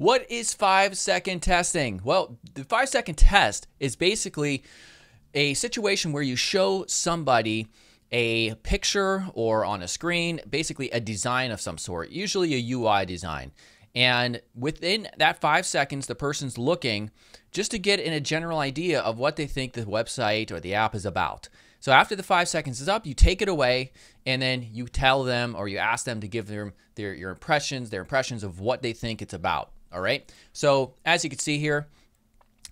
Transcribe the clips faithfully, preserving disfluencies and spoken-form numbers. What is five second testing? Well, the five second test is basically a situation where you show somebody a picture or on a screen, basically a design of some sort, usually a U I design. And within that five seconds, the person's looking just to get in a general idea of what they think the website or the app is about. So after the five seconds is up, you take it away and then you tell them, or you ask them to give them their, your impressions, their impressions of what they think it's about. All right. So as you can see here,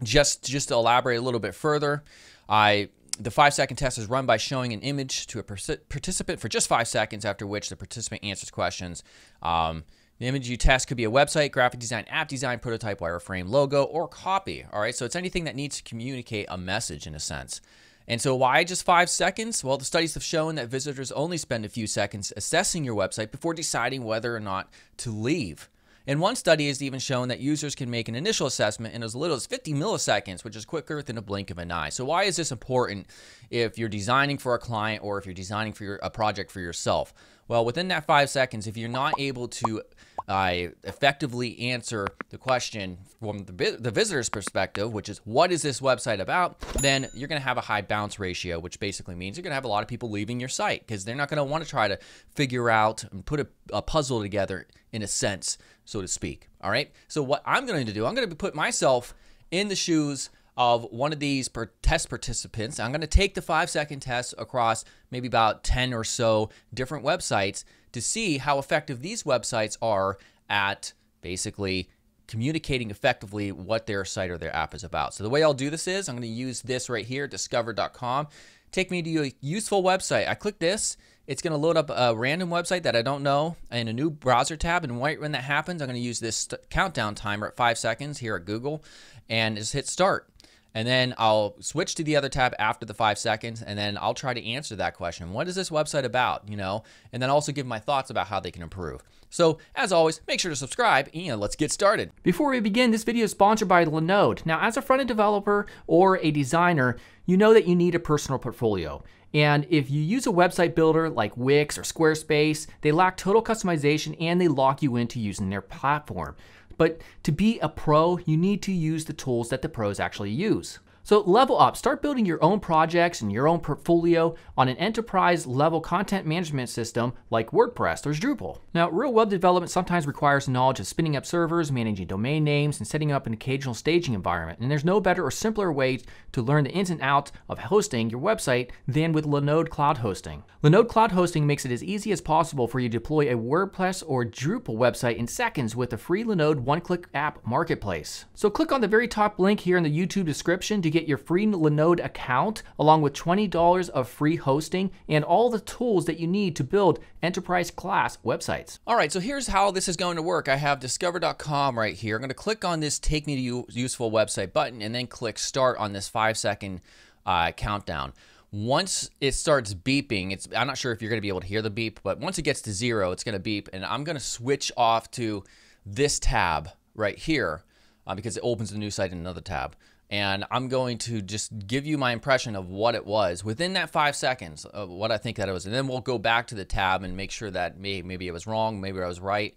just, just to elaborate a little bit further, I, the five second test is run by showing an image to a participant for just five seconds, after which the participant answers questions. Um, The image you test could be a website, graphic design, app design, prototype, wireframe, logo, or copy. All right, so it's anything that needs to communicate a message in a sense. And so why just five seconds? Well, the studies have shown that visitors only spend a few seconds assessing your website before deciding whether or not to leave. And one study has even shown that users can make an initial assessment in as little as fifty milliseconds, which is quicker than a blink of an eye. So why is this important if you're designing for a client, or if you're designing for your, a project for yourself? Well, within that five seconds, if you're not able to uh, effectively answer the question from the, the visitor's perspective, which is what is this website about, then you're going to have a high bounce ratio, which basically means you're going to have a lot of people leaving your site because they're not going to want to try to figure out and put a, a puzzle together in a sense, so to speak. All right. So what I'm going to do, I'm going to put myself in the shoes of one of these per test participants. I'm going to take the five second test across maybe about ten or so different websites to see how effective these websites are at basically communicating effectively what their site or their app is about. So the way I'll do this is I'm going to use this right here, discover dot com. Take me to a useful website. I click this. It's going to load up a random website that I don't know in a new browser tab. And right when that happens, I'm going to use this countdown timer at five seconds here at Google and just hit start. And then I'll switch to the other tab after the five seconds. And then I'll try to answer that question. What is this website about? You know, and then also give my thoughts about how they can improve. So as always, make sure to subscribe and let's get started. Before we begin, this video is sponsored by Linode. Now, as a front-end developer or a designer, you know that you need a personal portfolio. And if you use a website builder like Wix or Squarespace, they lack total customization and they lock you into using their platform. But to be a pro, you need to use the tools that the pros actually use. So level up, start building your own projects and your own portfolio on an enterprise level content management system like WordPress or Drupal. Now, real web development sometimes requires knowledge of spinning up servers, managing domain names, and setting up an occasional staging environment. And there's no better or simpler way to learn the ins and outs of hosting your website than with Linode Cloud Hosting. Linode Cloud Hosting makes it as easy as possible for you to deploy a WordPress or Drupal website in seconds with a free Linode one-click app marketplace. So click on the very top link here in the YouTube description to get your free Linode account along with twenty dollars of free hosting and all the tools that you need to build enterprise class websites. All right, so here's how this is going to work. I have discover dot com right here. I'm going to click on this take me to useful website button and then click start on this five second uh, countdown. Once it starts beeping, it's, I'm not sure if you're going to be able to hear the beep, but once it gets to zero, it's going to beep, and I'm going to switch off to this tab right here uh, because it opens the new site in another tab. And I'm going to just give you my impression of what it was within that five seconds of what I think that it was. And then we'll go back to the tab and make sure that maybe, maybe it was wrong, maybe I was right,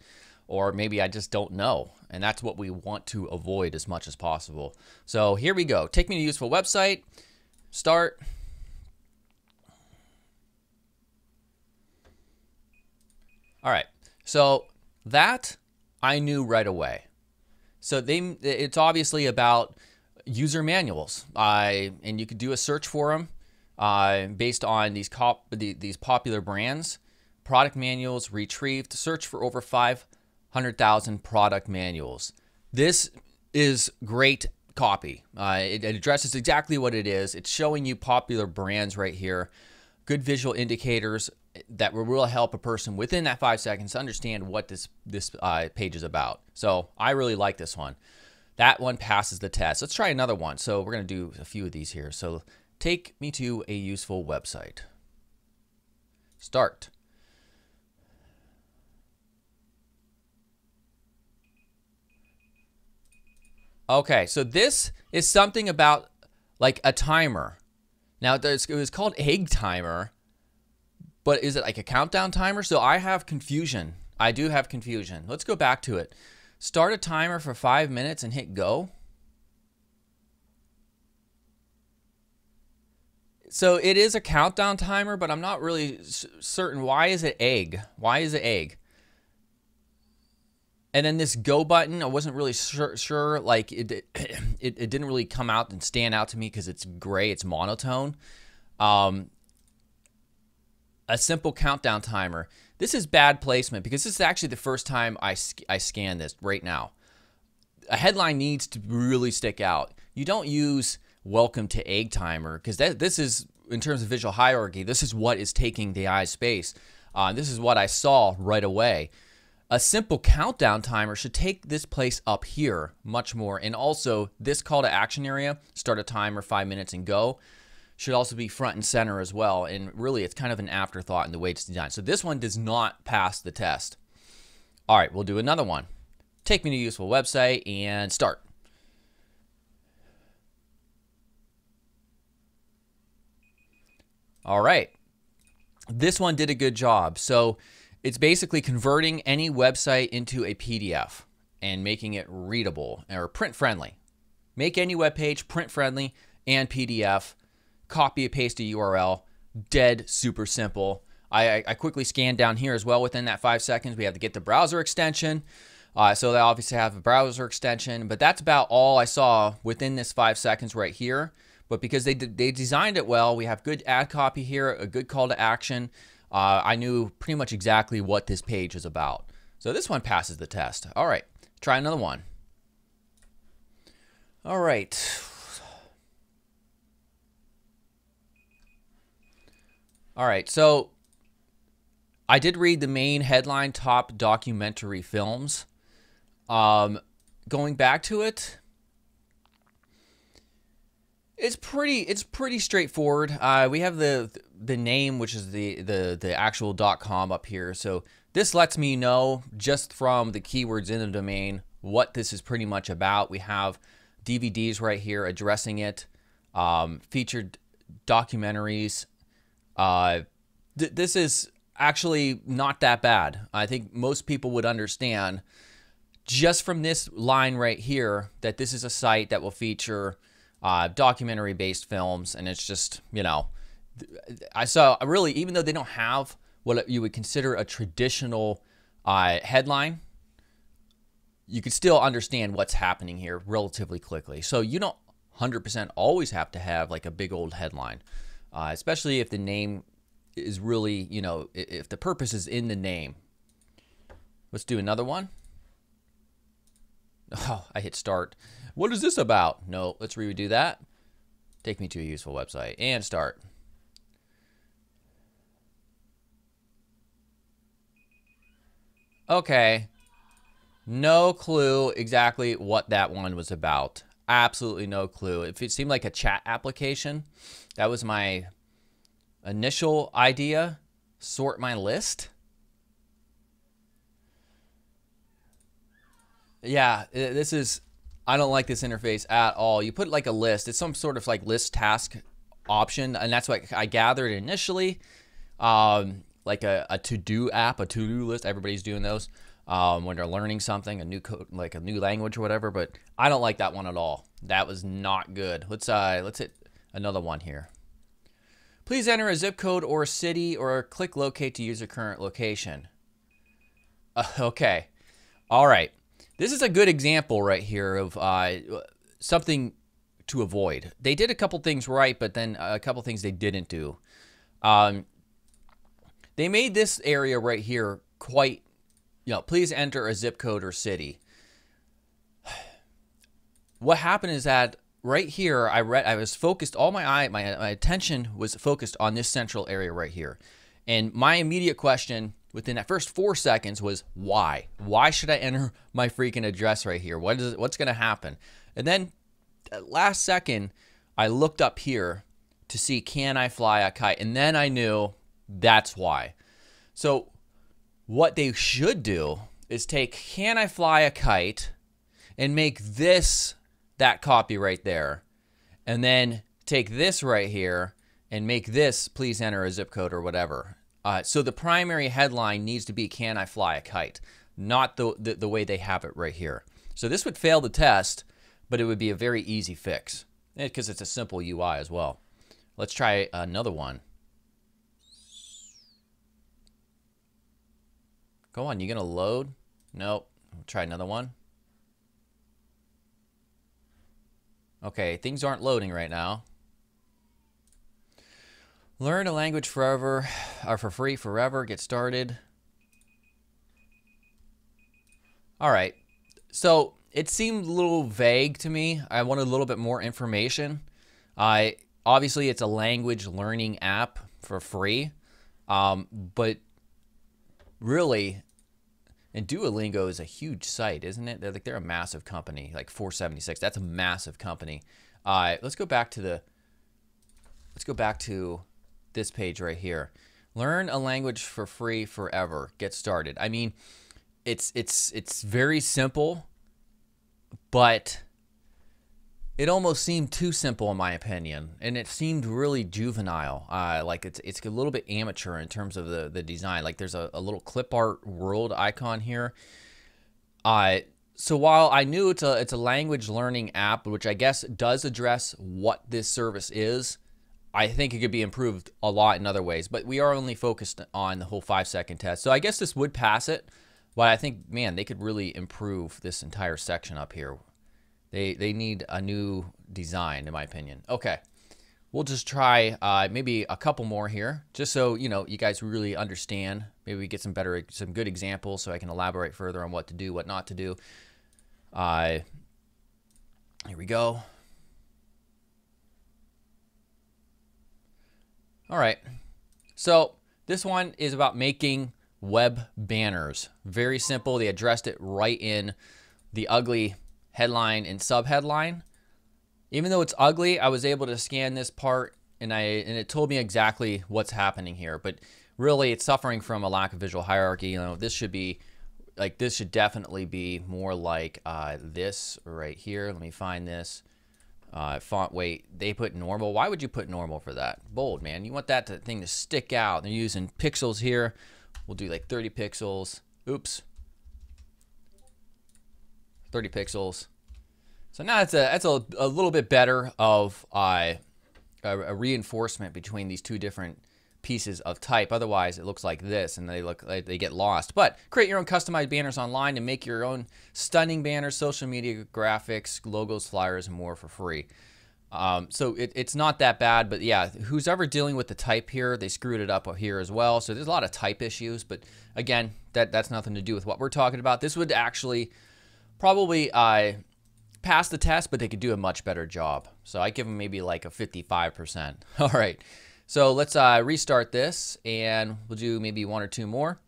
or maybe I just don't know. And that's what we want to avoid as much as possible. So here we go. Take me to useful website, start. All right, so that I knew right away. So they, it's obviously about user manuals, uh, and you could do a search for them uh, based on these, cop the, these popular brands. Product manuals retrieved, search for over five hundred thousand product manuals. This is great copy. Uh, it, it addresses exactly what it is. It's showing you popular brands right here. Good visual indicators that will really help a person within that five seconds to understand what this, this uh, page is about. So I really like this one. That one passes the test. Let's try another one. So we're going to do a few of these here. So take me to a useful website. Start. Okay, so this is something about like a timer. Now it was called egg timer, but is it like a countdown timer? So I have confusion. I do have confusion. Let's go back to it. Start a timer for five minutes and hit go. So it is a countdown timer, but I'm not really certain. Why is it egg? Why is it egg? And then this go button, I wasn't really sure, sure like it, it, it didn't really come out and stand out to me because it's gray, it's monotone. Um, a simple countdown timer. This is bad placement because this is actually the first time I, sc I scanned this right now. A headline needs to really stick out. You don't use welcome to egg timer because this is, in terms of visual hierarchy, this is what is taking the eye space. Uh, this is what I saw right away. A simple countdown timer should take this place up here much more. And also this call to action area, start a timer, five minutes and go, should also be front and center as well. And really it's kind of an afterthought in the way it's designed. So this one does not pass the test. All right, we'll do another one. Take me to a useful website and start. All right, this one did a good job. So it's basically converting any website into a P D F and making it readable or print friendly. Make any web page print friendly and P D F. Copy and paste a U R L. Dead super simple. I, I quickly scanned down here as well. Within that five seconds, we have to get the browser extension. Uh, so they obviously have a browser extension, but that's about all I saw within this five seconds right here. But because they they designed it well, we have good ad copy here, a good call to action. Uh, I knew pretty much exactly what this page is about. So this one passes the test. All right, try another one. All right. All right, so I did read the main headline, top documentary films. Um, going back to it, it's pretty, it's pretty straightforward. Uh, we have the the name, which is the the the actual .com up here. So this lets me know just from the keywords in the domain what this is pretty much about. We have D V Ds right here addressing it, um, featured documentaries. Uh, th this is actually not that bad. I think most people would understand just from this line right here that this is a site that will feature Uh, documentary-based films, and it's just, you know, I saw really, even though they don't have what you would consider a traditional uh, headline, you could still understand what's happening here relatively quickly. So you don't one hundred percent always have to have like a big old headline, uh, especially if the name is really, you know, if the purpose is in the name. Let's do another one. Oh, I hit start. What is this about? No, let's redo that. Take me to a useful website and start. Okay. No clue exactly what that one was about. Absolutely no clue. If it seemed like a chat application, that was my initial idea. Sort my list. Yeah, this is... I don't like this interface at all. You put like a list. It's some sort of like list task option, and that's what I gathered initially. Um, like a, a to-do app, a to-do list. Everybody's doing those um, when they're learning something, a new code, like a new language or whatever. But I don't like that one at all. That was not good. Let's uh, let's hit another one here. Please enter a zip code or a city, or click locate to use your current location. Uh, okay, all right. This is a good example right here of uh, something to avoid. They did a couple things right, but then a couple things they didn't do. Um, they made this area right here quite, you know, please enter a zip code or city. What happened is that right here, I read, I was focused, all my eye, my, my attention was focused on this central area right here. And my immediate question within that first four seconds was why? Why should I enter my freaking address right here? What is, what's gonna happen? And then that last second, I looked up here to see, can I fly a kite? And then I knew that's why. So what they should do is take, can I fly a kite, and make this that copy right there. And then take this right here and make this, please enter a zip code or whatever. Uh, so the primary headline needs to be, can I fly a kite? not the, the, the way they have it right here. So this would fail the test, but it would be a very easy fix because it's a simple U I as well. Let's try another one. Go on, you gonna load? Nope, we'll try another one. Okay, things aren't loading right now. Learn a language forever, or for free forever, get started. All right, so it seemed a little vague to me. I wanted a little bit more information. I obviously it's a language learning app for free, um, but really, and Duolingo is a huge site, isn't it? They're like they're a massive company, like four seventy-six. That's a massive company. Uh, let's go back to the. Let's go back to this page right here. Learn a language for free forever. Get started. I mean, it's it's it's very simple, but it almost seemed too simple in my opinion, and it seemed really juvenile. Uh, like it's it's a little bit amateur in terms of the the design. Like there's a, a little clip art world icon here. Uh, so while I knew it's a it's a language learning app, which I guess does address what this service is, I think it could be improved a lot in other ways. But we are only focused on the whole five second test, so I guess this would pass it. But I think, man, they could really improve this entire section up here. They, they need a new design, in my opinion. Okay, we'll just try uh, maybe a couple more here, just so you know you guys really understand. Maybe we get some better, some good examples, so I can elaborate further on what to do, what not to do. Uh, here we go. All right, so this one is about making web banners. Very simple. They addressed it right in the ugly headline and subheadline. Even though it's ugly, I was able to scan this part and I and it told me exactly what's happening here. But really, it's suffering from a lack of visual hierarchy. You know, this should be like this should definitely be more like uh, this right here. Let me find this uh, font weight. They put normal. Why would you put normal for that? Bold, man. You want that to, thing to stick out. They're using pixels here. We'll do like thirty pixels. Oops. thirty pixels. So now that's a that's a, a little bit better of uh, a, a reinforcement between these two different pieces of type. Otherwise, it looks like this, and they look like they get lost. But create your own customized banners online and make your own stunning banners, social media graphics, logos, flyers, and more for free. Um, so it, it's not that bad, but yeah, who's ever dealing with the type here, they screwed it up here as well. So there's a lot of type issues, but again, that that's nothing to do with what we're talking about. This would actually probably uh, pass the test, but they could do a much better job. So I give them maybe like a fifty-five percent. All right, so let's uh, restart this and we'll do maybe one or two more.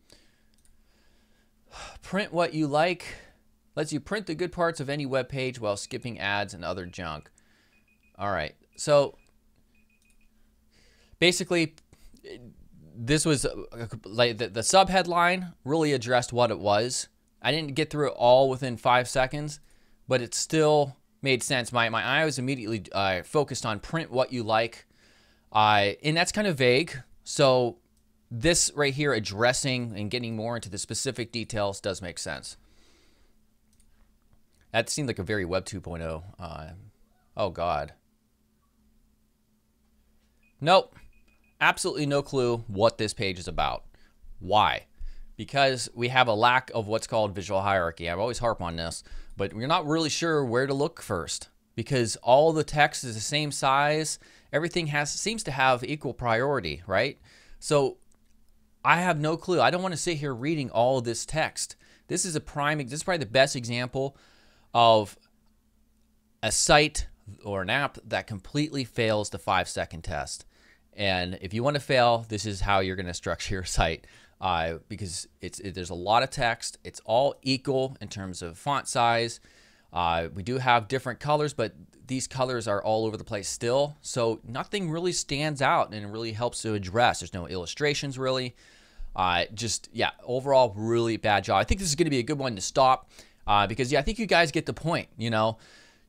Print what you like. Lets you print the good parts of any web page while skipping ads and other junk. All right, so basically this was like the, the sub headline really addressed what it was. I didn't get through it all within five seconds, but it still made sense. My, my eye was immediately uh, focused on print what you like, uh, and that's kind of vague. So this right here, addressing and getting more into the specific details, does make sense. That seemed like a very Web two point oh. Uh, oh, God. Nope. Absolutely no clue what this page is about. Why? Because we have a lack of what's called visual hierarchy. I've always harp on this, but we're not really sure where to look first because all the text is the same size. Everything has seems to have equal priority, right? So I have no clue. I don't want to sit here reading all of this text. This is a prime, this is probably the best example of a site or an app that completely fails the five second test. And if you want to fail, this is how you're going to structure your site. Uh, because it's it, there's a lot of text. It's all equal in terms of font size. Uh, we do have different colors, but these colors are all over the place still. So nothing really stands out and really helps to address. There's no illustrations really. Uh, just, yeah, overall really bad job. I think this is going to be a good one to stop uh, because, yeah, I think you guys get the point. You know,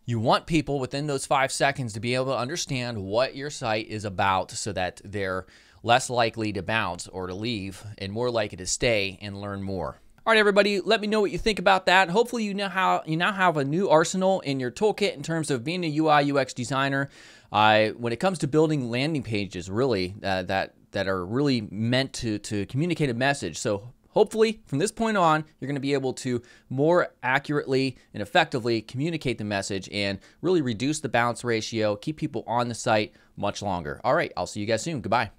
you want people within those five seconds to be able to understand what your site is about so that they're less likely to bounce or to leave and more likely to stay and learn more. All right, everybody, let me know what you think about that. Hopefully you know how you now have a new arsenal in your toolkit in terms of being a U I U X designer. Uh, when it comes to building landing pages, really, uh, that that are really meant to, to communicate a message. So hopefully from this point on, you're going to be able to more accurately and effectively communicate the message and really reduce the bounce ratio, keep people on the site much longer. All right, I'll see you guys soon. Goodbye.